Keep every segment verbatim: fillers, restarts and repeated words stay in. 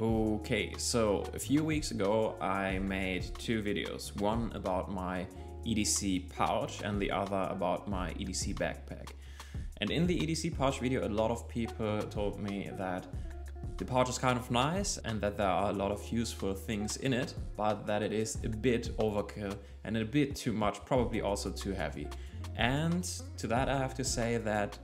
Okay, so a few weeks ago I made two videos, one about my E D C pouch and the other about my E D C backpack. And in the E D C pouch video a lot of people told me that the pouch is kind of nice and that there are a lot of useful things in it, but that it is a bit overkill and a bit too much, probably also too heavy. And to that I have to say that,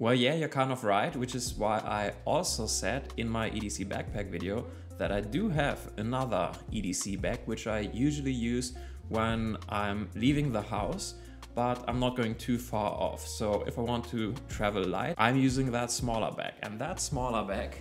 well, yeah, you're kind of right, which is why I also said in my E D C backpack video that I do have another E D C bag, which I usually use when I'm leaving the house, but I'm not going too far off. So if I want to travel light, I'm using that smaller bag. And that smaller bag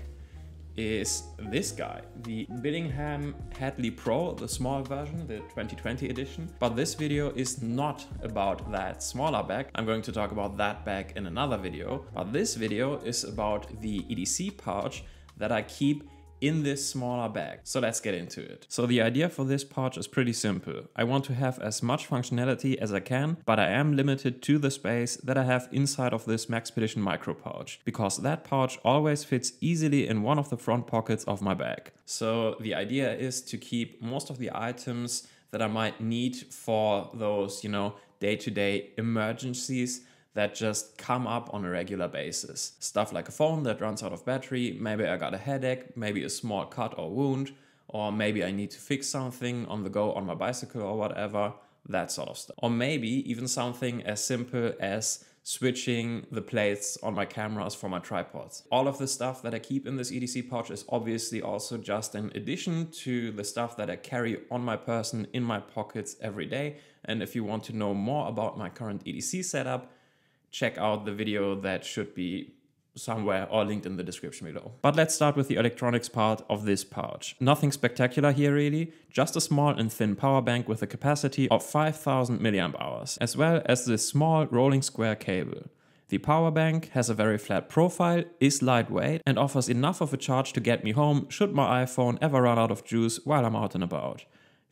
is this guy, the Billingham Hadley Pro, the small version, the twenty twenty edition. But this video is not about that smaller bag. I'm going to talk about that bag in another video. But this video is about the E D C pouch that I keep in this smaller bag. So let's get into it. So the idea for this pouch is pretty simple. I want to have as much functionality as I can, but I am limited to the space that I have inside of this Maxpedition Micro pouch, because that pouch always fits easily in one of the front pockets of my bag. So the idea is to keep most of the items that I might need for those, you know, day-to-day emergencies that just come up on a regular basis. Stuff like a phone that runs out of battery, maybe I got a headache, maybe a small cut or wound, or maybe I need to fix something on the go on my bicycle or whatever, that sort of stuff. Or maybe even something as simple as switching the plates on my cameras for my tripods. All of the stuff that I keep in this E D C pouch is obviously also just an addition to the stuff that I carry on my person in my pockets every day. And if you want to know more about my current E D C setup, check out the video that should be somewhere or linked in the description below. But let's start with the electronics part of this pouch. Nothing spectacular here really, just a small and thin power bank with a capacity of five thousand milliamp hours, as well as this small rolling square cable. The power bank has a very flat profile, is lightweight, and offers enough of a charge to get me home should my iPhone ever run out of juice while I'm out and about.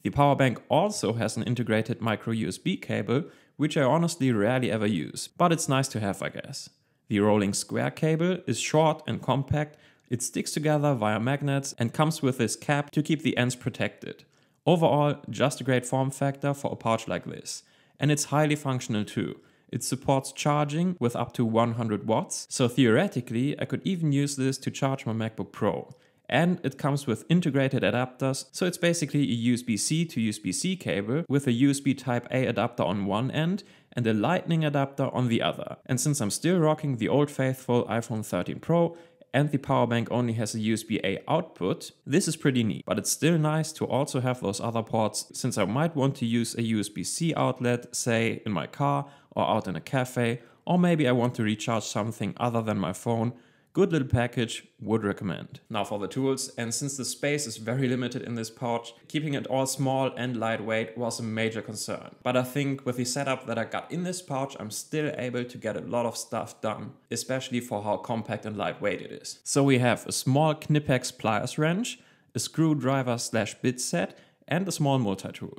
The power bank also has an integrated micro U S B cable, which I honestly rarely ever use, but it's nice to have, I guess. The rolling square cable is short and compact, it sticks together via magnets and comes with this cap to keep the ends protected. Overall, just a great form factor for a pouch like this. And it's highly functional too. It supports charging with up to one hundred watts, so theoretically I could even use this to charge my MacBook Pro. And it comes with integrated adapters, so it's basically a U S B C to U S B C cable with a U S B type A adapter on one end and a lightning adapter on the other. And since I'm still rocking the old faithful iPhone thirteen Pro and the power bank only has a U S B A output, this is pretty neat. But it's still nice to also have those other ports, since I might want to use a U S B C outlet, say in my car or out in a cafe, or maybe I want to recharge something other than my phone. Good little package, would recommend. Now for the tools, and since the space is very limited in this pouch, keeping it all small and lightweight was a major concern. But I think with the setup that I got in this pouch, I'm still able to get a lot of stuff done, especially for how compact and lightweight it is. So we have a small Knipex pliers wrench, a screwdriver slash bit set, and a small multi-tool.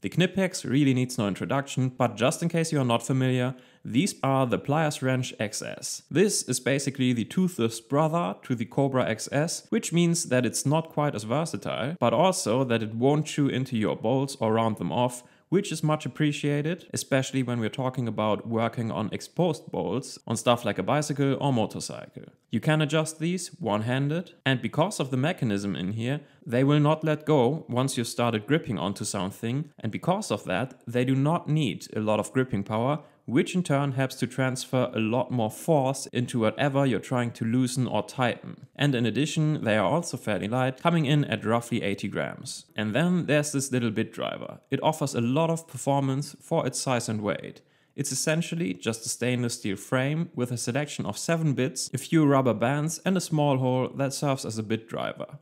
The Knipex really needs no introduction, but just in case you are not familiar, these are the Pliers Wrench X S. This is basically the toothless brother to the Cobra X S, which means that it's not quite as versatile, but also that it won't chew into your bolts or round them off, which is much appreciated, especially when we're talking about working on exposed bolts on stuff like a bicycle or motorcycle. You can adjust these one-handed, and because of the mechanism in here, they will not let go once you've started gripping onto something, and because of that, they do not need a lot of gripping power, which in turn helps to transfer a lot more force into whatever you're trying to loosen or tighten. And in addition, they are also fairly light, coming in at roughly eighty grams. And then there's this little bit driver. It offers a lot of performance for its size and weight. It's essentially just a stainless steel frame with a selection of seven bits, a few rubber bands and a small hole that serves as a bit driver.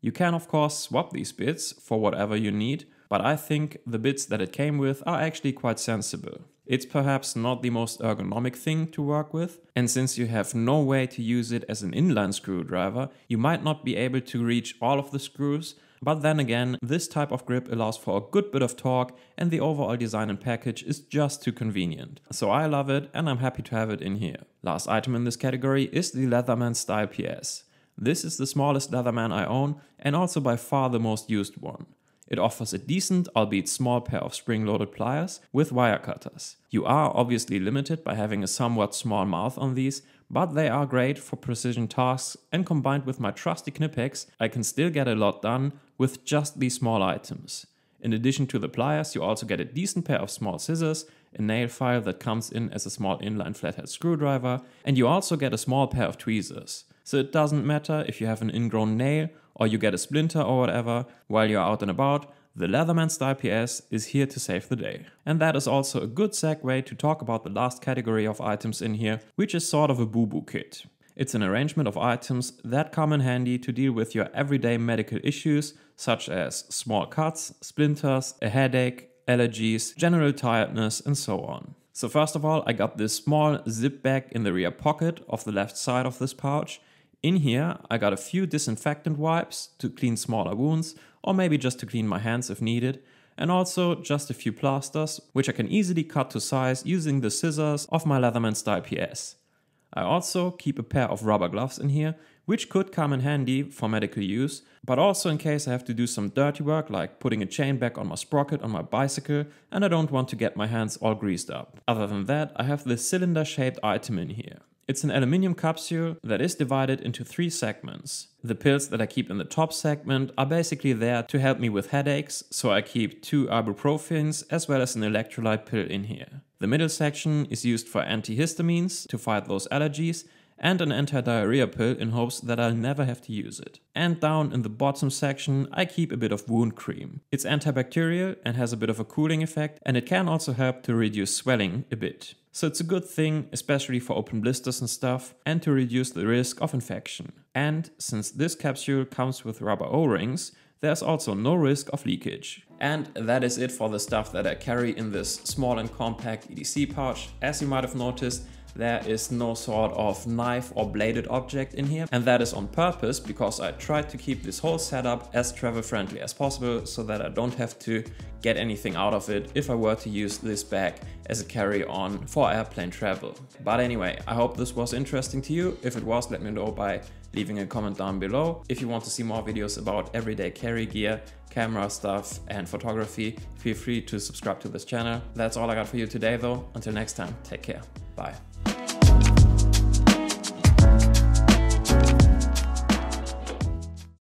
You can of course swap these bits for whatever you need, but I think the bits that it came with are actually quite sensible. It's perhaps not the most ergonomic thing to work with, and since you have no way to use it as an inline screwdriver, you might not be able to reach all of the screws, but then again, this type of grip allows for a good bit of torque, and the overall design and package is just too convenient. So I love it, and I'm happy to have it in here. Last item in this category is the Leatherman Style P S. This is the smallest Leatherman I own and also by far the most used one. It offers a decent, albeit small, pair of spring-loaded pliers with wire cutters. You are obviously limited by having a somewhat small mouth on these, but they are great for precision tasks, and combined with my trusty Knipex, I can still get a lot done with just these small items. In addition to the pliers, you also get a decent pair of small scissors, a nail file that comes in as a small inline flathead screwdriver, and you also get a small pair of tweezers. So it doesn't matter if you have an ingrown nail or you get a splinter or whatever while you're out and about, the Leatherman Style P S is here to save the day. And that is also a good segue to talk about the last category of items in here, which is sort of a boo-boo kit. It's an arrangement of items that come in handy to deal with your everyday medical issues, such as small cuts, splinters, a headache, allergies, general tiredness, and so on. So first of all, I got this small zip bag in the rear pocket of the left side of this pouch. In here, I got a few disinfectant wipes to clean smaller wounds, or maybe just to clean my hands if needed, and also just a few plasters, which I can easily cut to size using the scissors of my Leatherman Style P S. I also keep a pair of rubber gloves in here, which could come in handy for medical use, but also in case I have to do some dirty work like putting a chain back on my sprocket on my bicycle and I don't want to get my hands all greased up. Other than that, I have this cylinder-shaped item in here. It's an aluminium capsule that is divided into three segments. The pills that I keep in the top segment are basically there to help me with headaches, so I keep two ibuprofens as well as an electrolyte pill in here. The middle section is used for antihistamines to fight those allergies and an anti-diarrhea pill in hopes that I'll never have to use it. And down in the bottom section, I keep a bit of wound cream. It's antibacterial and has a bit of a cooling effect, and it can also help to reduce swelling a bit. So it's a good thing, especially for open blisters and stuff, and to reduce the risk of infection. And since this capsule comes with rubber O-rings, there's also no risk of leakage. And that is it for the stuff that I carry in this small and compact E D C pouch. As you might have noticed, there is no sort of knife or bladed object in here, and that is on purpose because I tried to keep this whole setup as travel friendly as possible so that I don't have to get anything out of it if I were to use this bag as a carry-on for airplane travel. But anyway, I hope this was interesting to you. If it was, let me know by leaving a comment down below. If you want to see more videos about everyday carry gear, camera stuff, and photography, feel free to subscribe to this channel. That's all I got for you today though. Until next time, take care. Bye.